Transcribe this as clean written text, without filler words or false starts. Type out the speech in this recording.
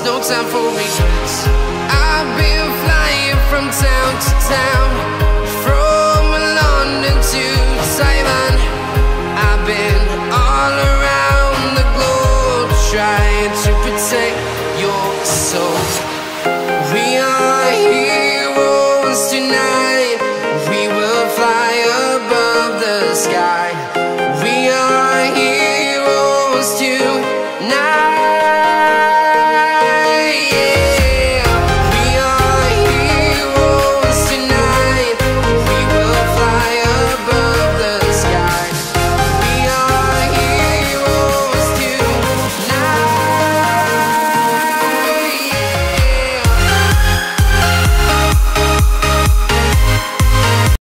there's no time for regrets. I've been flying from town to town.